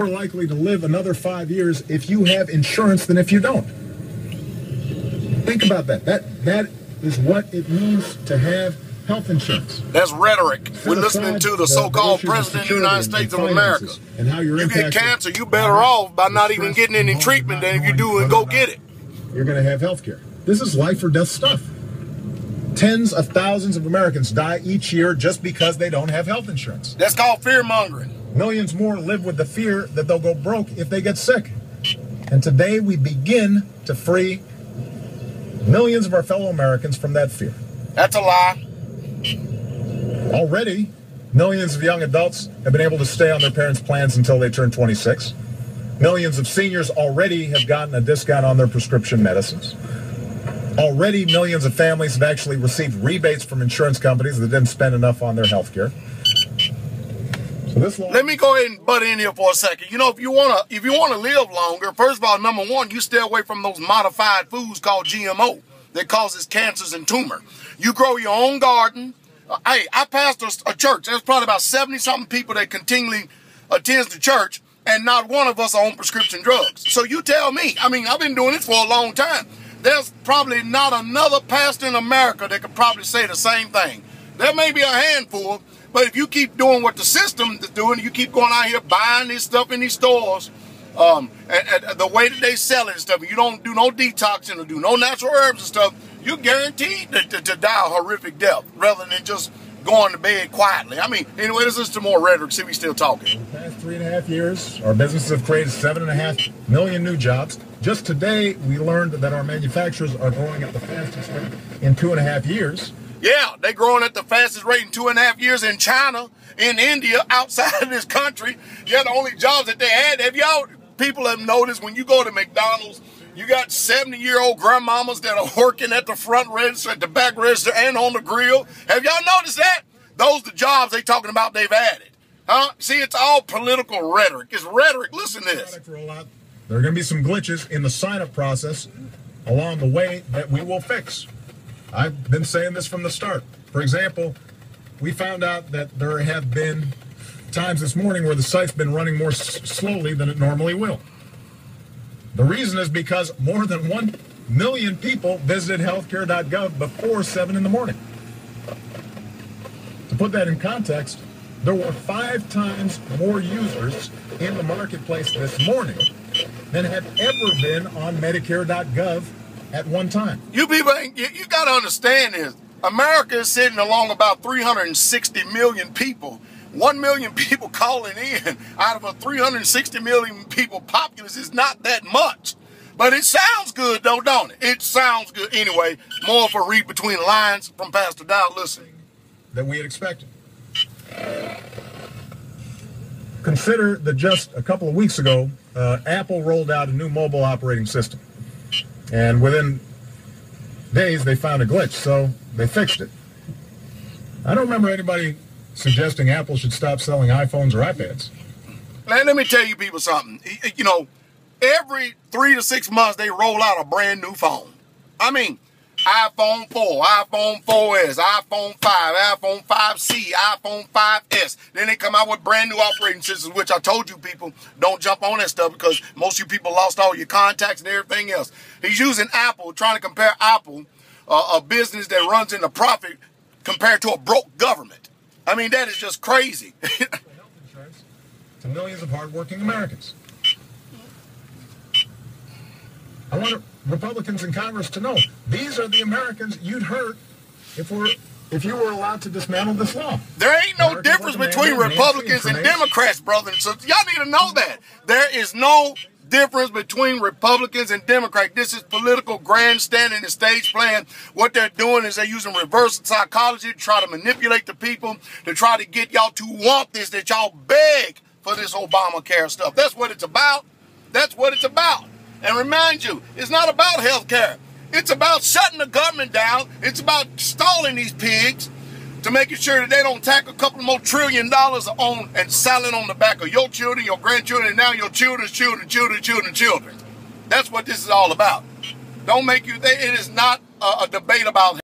more likely to live another 5 years if you have insurance than if you don't. Think about that. That is what it means to have health insurance. That's rhetoric. We're listening to the so-called president of the United States of America. And how you get cancer, you're better off by not even getting any treatment than if you do and go get it. You're going to have health care. This is life or death stuff. Tens of thousands of Americans die each year just because they don't have health insurance. That's called fear-mongering. Millions more live with the fear that they'll go broke if they get sick. And today we begin to free millions of our fellow Americans from that fear. That's a lie. Already, millions of young adults have been able to stay on their parents' plans until they turn 26. Millions of seniors already have gotten a discount on their prescription medicines. Already, millions of families have actually received rebates from insurance companies that didn't spend enough on their health care. So let me go ahead and butt in here for a second. You know, if you wanna live longer, first of all, number one, you stay away from those modified foods called GMO that causes cancers and tumor. You grow your own garden. Hey, I pastor a church. There's probably about 70-something people that continually attends the church, and not one of us are on prescription drugs. So you tell me. I mean, I've been doing this for a long time. There's probably not another pastor in America that could probably say the same thing. There may be a handful, but if you keep doing what the system is doing, you keep going out here buying this stuff in these stores, and the way that they sell it and stuff, you don't do no detoxing or do no natural herbs and stuff, you're guaranteed to die a horrific death rather than just going to bed quietly. I mean, anyway, let's listen to more rhetoric, see if we're still talking. In the past 3.5 years, our businesses have created 7.5 million new jobs. Just today, we learned that our manufacturers are growing at the fastest rate in 2.5 years. Yeah, they're growing at the fastest rate in 2.5 years in China, in India, outside of this country. Yeah, the only jobs that they had, people have noticed when you go to McDonald's, you got 70-year-old grandmamas that are working at the front register, at the back register, and on the grill. Have y'all noticed that? Those are the jobs they're talking about they've added. Huh? See, it's all political rhetoric. It's rhetoric. Listen to this. There are going to be some glitches in the sign-up process along the way that we will fix. I've been saying this from the start. For example, we found out that there have been times this morning where the site's been running more slowly than it normally will. The reason is because more than 1 million people visited healthcare.gov before 7 in the morning. To put that in context, there were 5 times more users in the marketplace this morning than have ever been on Medicare.gov at one time. You people, you got to understand this. America is sitting along about 360 million people. 1 million people calling in out of a 360 million people populace is not that much. But it sounds good, though, don't it? It sounds good. Anyway, more of a read between lines from Pastor Dow. Listen. Than we had expected. Consider that just a couple of weeks ago, Apple rolled out a new mobile operating system. And within days, they found a glitch, so they fixed it. I don't remember anybody suggesting Apple should stop selling iPhones or iPads. Man, let me tell you people something. You know, every 3 to 6 months, they roll out a brand new phone. I mean, iPhone 4, iPhone 4S, iPhone 5, iPhone 5C, iPhone 5S. Then they come out with brand new operating systems, which I told you people, don't jump on that stuff because most of you people lost all your contacts and everything else. He's using Apple, trying to compare Apple, a business that runs in the profit, compared to a broke government. I mean, that is just crazy. Health insurance to millions of hardworking Americans. I want Republicans in Congress to know these are the Americans you'd hurt if you were allowed to dismantle this law. There ain't no difference between Republicans and Democrats, brother. So y'all need to know that. There is no difference between Republicans and Democrats. This is political grandstanding and stage playing. What they're doing is they're using reverse psychology to try to manipulate the people, to try to get y'all to want this, that y'all beg for this Obamacare stuff. That's what it's about. That's what it's about. And remind you, it's not about health care. It's about shutting the government down. It's about stalling these pigs to making sure that they don't tack a couple more $1 trillion on and silent on the back of your children, your grandchildren, and now your children's children, children. That's what this is all about. Don't make you think it is not a debate about